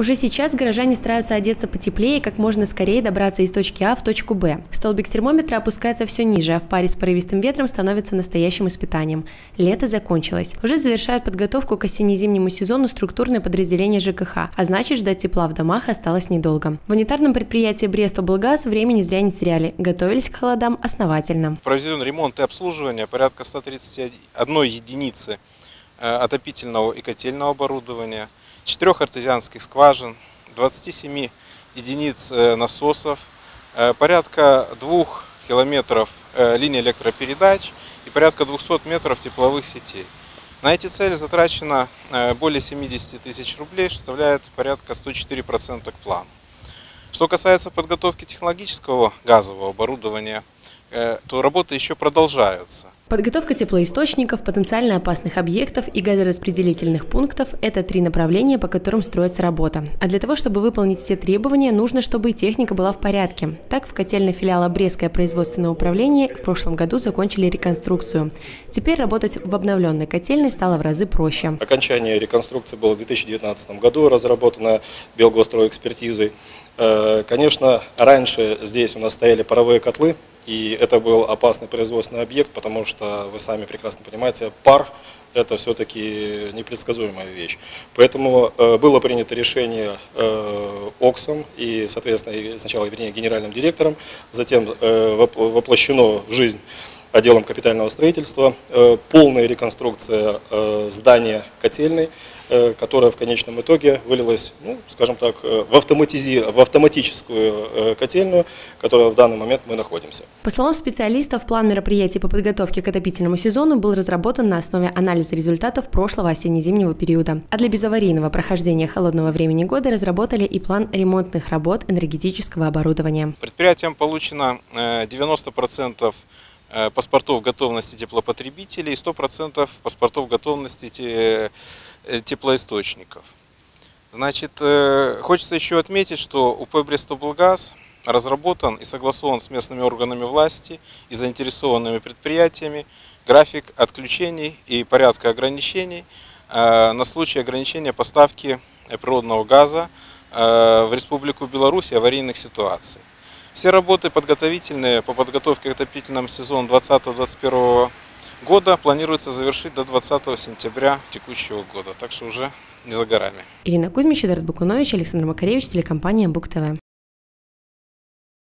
Уже сейчас горожане стараются одеться потеплее и как можно скорее добраться из точки А в точку Б. Столбик термометра опускается все ниже, а в паре с порывистым ветром становится настоящим испытанием. Лето закончилось. Уже завершают подготовку к осенне-зимнему сезону структурные подразделения ЖКХ, а значит, ждать тепла в домах осталось недолго. В унитарном предприятии «Брестоблгаз» времени зря не теряли, готовились к холодам основательно. Произведен ремонт и обслуживание порядка 131 единицы отопительного и котельного оборудования, 4 артезианских скважин, 27 единиц насосов, порядка 2 километров линий электропередач и порядка 200 метров тепловых сетей. На эти цели затрачено более 70 тысяч рублей, что составляет порядка 104% к плану. Что касается подготовки технологического газового оборудования, то работы еще продолжаются. Подготовка теплоисточников, потенциально опасных объектов и газораспределительных пунктов – это 3 направления, по которым строится работа. А для того, чтобы выполнить все требования, нужно, чтобы и техника была в порядке. Так, в котельной филиала Брестское производственное управление в прошлом году закончили реконструкцию. Теперь работать в обновленной котельной стало в разы проще. Окончание реконструкции было в 2019 году, разработано Белгостройэкспертизой. Конечно, раньше здесь у нас стояли паровые котлы. И это был опасный производственный объект, потому что, вы сами прекрасно понимаете, пар – это все-таки непредсказуемая вещь. Поэтому было принято решение ОКСом и, соответственно, сначала, вернее, генеральным директором, затем воплощено в жизнь отделом капитального строительства, полная реконструкция здания котельной, которая в конечном итоге вылилась, ну, скажем так, в автоматическую котельную, которая в данный момент мы находимся. По словам специалистов, план мероприятий по подготовке к отопительному сезону был разработан на основе анализа результатов прошлого осенне-зимнего периода. А для безаварийного прохождения холодного времени года разработали и план ремонтных работ энергетического оборудования. Предприятиям получено 90% паспортов готовности теплопотребителей и 100% паспортов готовности теплоисточников. Значит, хочется еще отметить, что УП «Брестоблгаз» разработан и согласован с местными органами власти и заинтересованными предприятиями график отключений и порядка ограничений на случай ограничения поставки природного газа в Республику Беларусь и аварийных ситуаций. Все работы подготовительные по подготовке к отопительному сезону 2020-2021 года планируется завершить до 20 сентября текущего года, так что уже не за горами. Ирина Кузьмич, Эдуард Бакунович, Александр Макаревич, телекомпания Буг-ТВ.